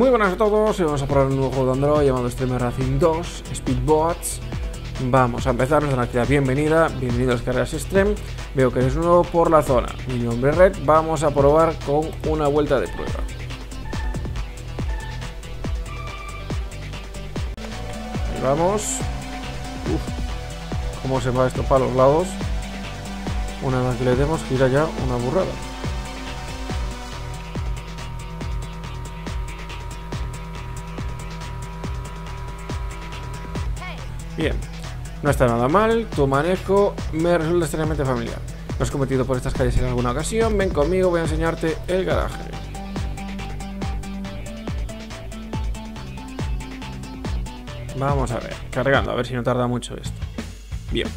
Muy buenas a todos, y vamos a probar un nuevo juego de Android llamado Extreme Racing 2, Speed Boats. Vamos a empezar, nos dan aquí la bienvenida, bienvenidos a las carreras Extreme. Veo que eres nuevo por la zona, mi nombre es Red, vamos a probar con una vuelta de prueba. Ahí vamos. Uf, cómo se va esto para los lados. Una vez que le demos, gira ya una burrada. Bien, no está nada mal, tu manejo me resulta extremadamente familiar. ¿No has cometido por estas calles en alguna ocasión? Ven conmigo, voy a enseñarte el garaje. Vamos a ver, cargando, a ver si no tarda mucho esto. Bien,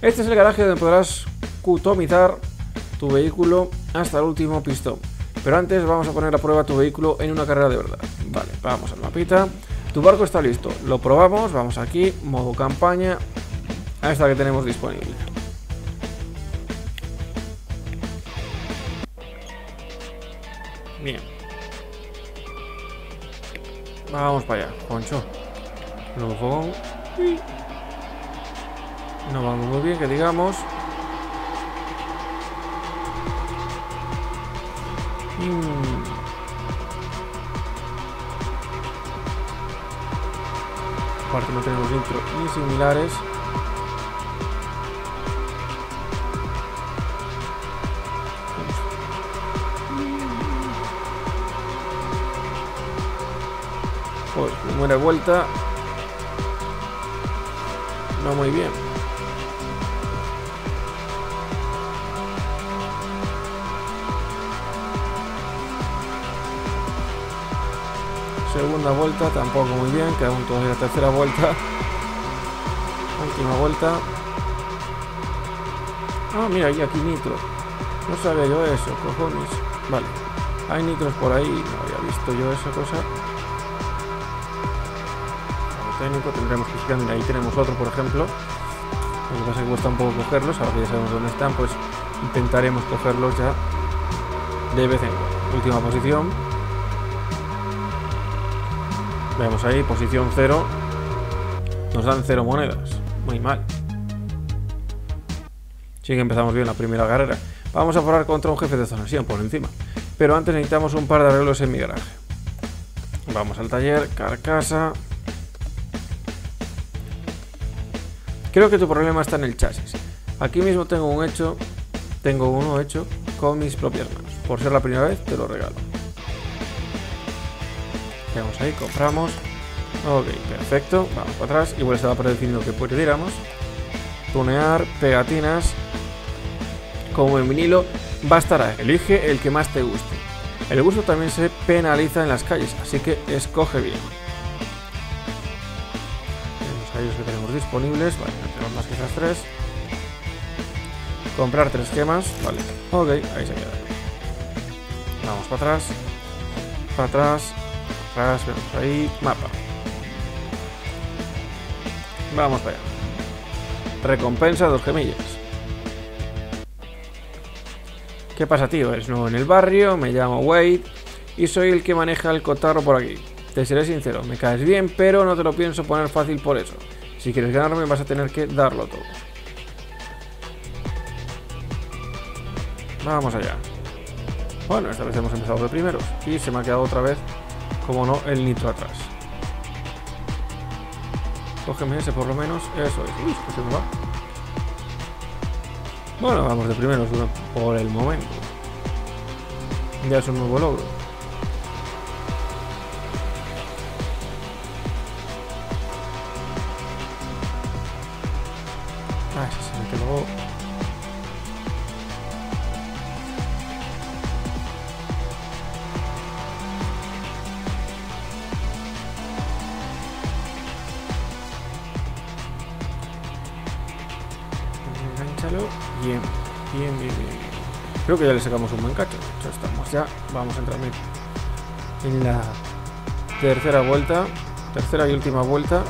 este es el garaje donde podrás customizar tu vehículo hasta el último pistón. Pero antes vamos a poner a prueba tu vehículo en una carrera de verdad. Vale, vamos al mapita. Tu barco está listo, lo probamos, vamos aquí, modo campaña, a esta que tenemos disponible. Bien. Vamos para allá, Poncho. Nuevo fogón. No vamos muy bien, que digamos. Aparte no tenemos intro ni similares. Joder, primera vuelta. No muy bien. Segunda vuelta, tampoco muy bien, queda un todavía tercera vuelta. Última vuelta. Ah, mira, y aquí nitro. No sabía yo eso, cojones. Vale, hay nitros por ahí, no había visto yo esa cosa. Como técnico tendremos que buscar, mira, ahí tenemos otro, por ejemplo. Lo que pasa es que cuesta un poco cogerlos, ahora que ya sabemos dónde están, pues intentaremos cogerlos ya de vez en cuando. Última posición. Veamos ahí, posición 0. Nos dan 0 monedas. Muy mal. Sí que empezamos bien la primera carrera. Vamos a parar contra un jefe de zona, sí, por encima. Pero antes necesitamos un par de arreglos en mi garaje. Vamos al taller, carcasa. Creo que tu problema está en el chasis. Aquí mismo tengo uno hecho con mis propias manos. Por ser la primera vez, te lo regalo. Vamos ahí, compramos. Ok, perfecto. Vamos para atrás. Igual estaba predefinido que pudiéramos. Tunear, pegatinas. Como en vinilo, bastará. Elige el que más te guste. El gusto también se penaliza en las calles, así que escoge bien. Tenemos ahí los que tenemos disponibles. Vale, no tenemos más que esas tres. Comprar 3 gemas. Vale, ok, ahí se queda. Vamos para atrás. Para atrás. Vemos ahí, mapa. Vamos para allá. Recompensa 2 gemillas. ¿Qué pasa, tío? Eres nuevo en el barrio, me llamo Wade y soy el que maneja el cotarro por aquí. Te seré sincero, me caes bien, pero no te lo pienso poner fácil por eso. Si quieres ganarme vas a tener que darlo todo. Vamos allá. Bueno, esta vez hemos empezado de primeros y se me ha quedado otra vez, como no, el nitro atrás. Cógeme ese por lo menos. Eso es. Uy, que se me va. Bueno, vamos de primeros por el momento. Ya es un nuevo logro. Ah, ese se me quedó. Bien, bien, bien, bien. Creo que ya le sacamos un buen cacho. Entonces estamos ya. Vamos a entrar en la tercera vuelta. Tercera y última vuelta.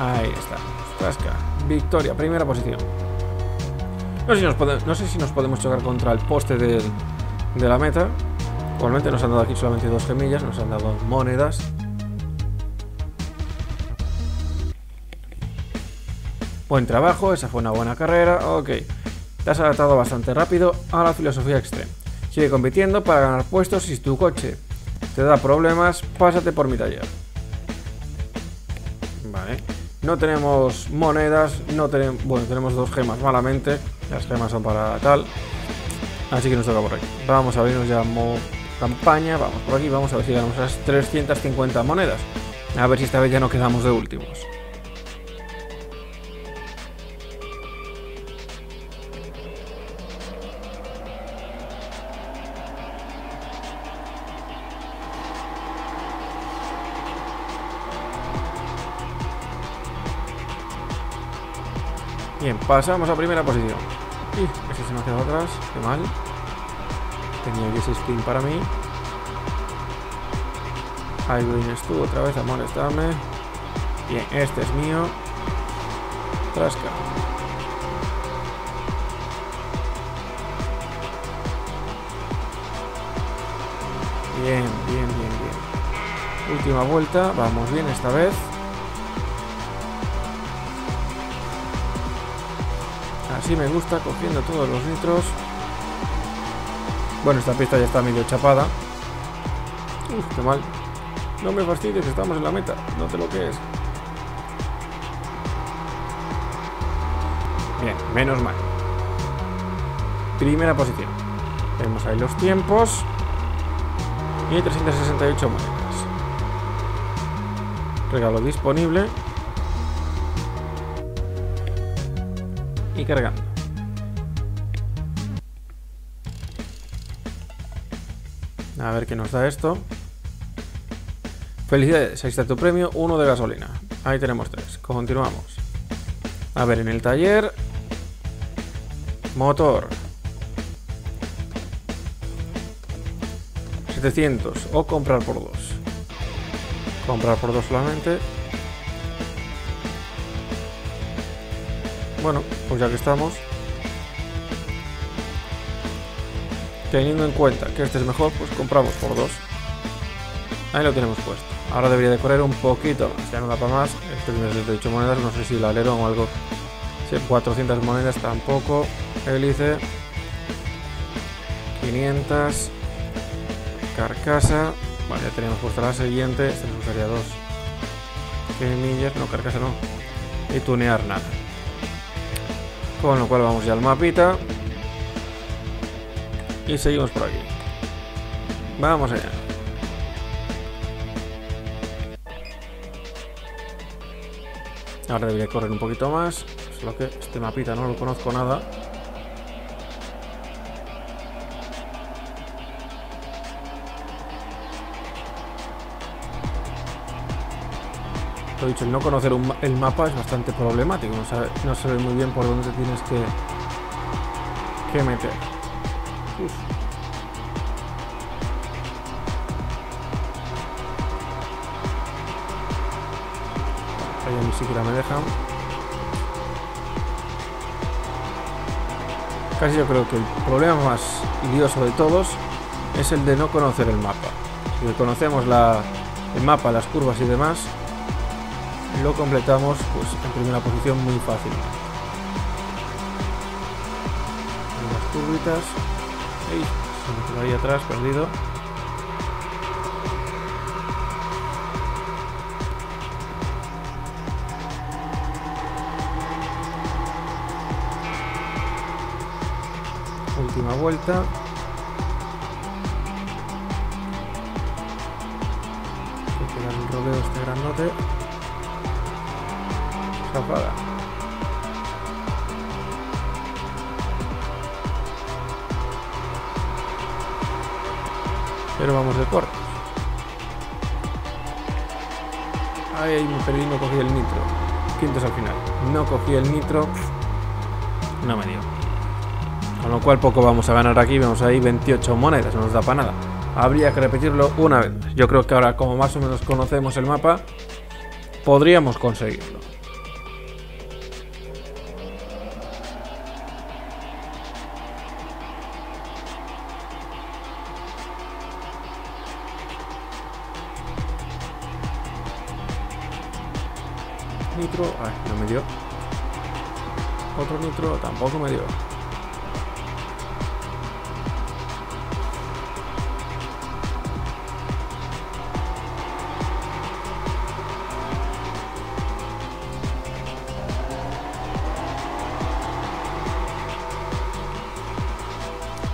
Ahí está. Trasca. Victoria. Primera posición. No sé si nos podemos chocar contra el poste de la meta. Igualmente nos han dado aquí solamente 2 gemillas. Nos han dado monedas. Buen trabajo. Esa fue una buena carrera. Ok. Te has adaptado bastante rápido a la filosofía Extreme. Sigue compitiendo para ganar puestos si tu coche te da problemas. Pásate por mi taller. Vale. No tenemos monedas. No tenemos... Bueno, tenemos 2 gemas malamente. Las gemas son para tal. Así que nos toca por aquí. Vamos a vernos ya campaña. Vamos por aquí. Vamos a ver si ganamos las 350 monedas. A ver si esta vez ya no quedamos de últimos. Bien, pasamos a primera posición. Y ese se me ha quedado atrás, qué mal. Tenía 16 pin para mí. Ahí vienes tú otra vez, amonestame. Bien, este es mío. Trasca. Bien, bien, bien, bien. Última vuelta, vamos bien esta vez. Así me gusta, cogiendo todos los litros. Bueno, esta pista ya está medio chapada. Uf, qué mal. No me fastidies, estamos en la meta. No te lo crees. Bien, menos mal. Primera posición. Tenemos ahí los tiempos. Y 368 monedas. Regalo disponible. Y cargando. A ver qué nos da esto. Felicidades, ahí está tu premio, 1 de gasolina. Ahí tenemos 3, continuamos. A ver, en el taller. Motor 700 o comprar por 2. Comprar por 2 solamente. Bueno, pues ya que estamos, teniendo en cuenta que este es mejor, pues compramos por 2. Ahí lo tenemos puesto. Ahora debería de correr un poquito más. Ya no da para más. Este tiene 78 monedas. No sé si el alerón o algo. Sí, 400 monedas tampoco. Hélice. 500. Carcasa. Vale, ya tenemos puesta la siguiente. Este nos gustaría 2. Gemillas. No, carcasa no. Y tunear nada. Con lo cual vamos ya al mapita. Y seguimos por aquí. Vamos allá. Ahora debería correr un poquito más. Solo que este mapita no lo conozco nada. Lo dicho, el no conocer el mapa es bastante problemático, no se ve muy bien por dónde te tienes que meter. Uf. Ahí ni siquiera me dejan. Casi yo creo que el problema más idioso de todos es el de no conocer el mapa. Si conocemos el mapa, las curvas y demás, lo completamos pues en primera posición muy fácil. Las curvitas. Ey, se me quedó ahí atrás, perdido. Última vuelta. Hay que dar un rodeo a este grandote. Escapada. Pero vamos de cortos. Ay, me perdí, no cogí el nitro. Quintos al final. No cogí el nitro. No me dio. Con lo cual poco vamos a ganar aquí. Vemos ahí 28 monedas. No nos da para nada. Habría que repetirlo una vez. Yo creo que ahora, como más o menos conocemos el mapa, podríamos conseguirlo. nitro, ah, no me dio. Otro nitro, tampoco me dio.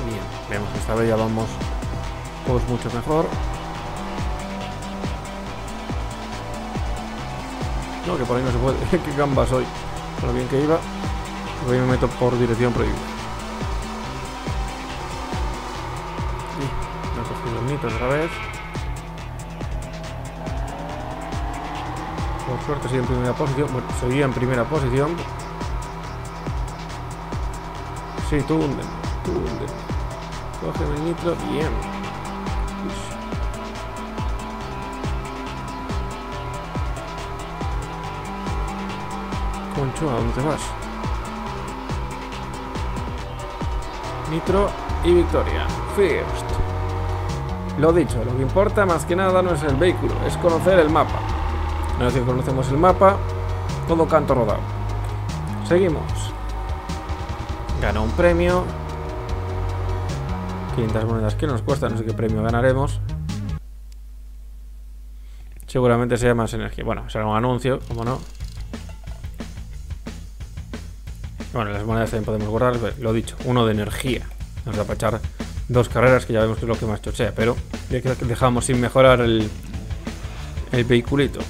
Bien, vemos que esta vez ya vamos pues mucho mejor. No, que por ahí no se puede. Qué gamba soy. Con lo bien que iba. Hoy me meto por dirección prohibida. Y me he cogido el nitro otra vez. Por suerte sigo en primera posición. Bueno, seguía en primera posición. Sí, tú húndeme. Tú húndeme. Cógeme el nitro. Bien. Uy. Concho, ¿a dónde te vas? Nitro y victoria. First. Lo dicho, lo que importa más que nada no es el vehículo, es conocer el mapa. Una vez que conocemos el mapa, todo canto rodado. Seguimos. Ganó un premio. 500 monedas que nos cuesta, no sé qué premio ganaremos. Seguramente sea más energía. Bueno, será un anuncio, como no. Bueno, las monedas también podemos guardar, pero lo dicho, uno de energía. Nos va a echar dos carreras que ya vemos que es lo que más chochea, pero ya que dejamos sin mejorar el vehiculito.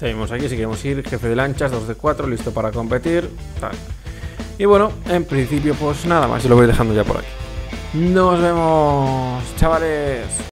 Tenemos aquí, si queremos ir, jefe de lanchas, 2 de 4, listo para competir, tal. Y bueno, en principio pues nada más, yo lo voy dejando ya por aquí. Nos vemos, chavales.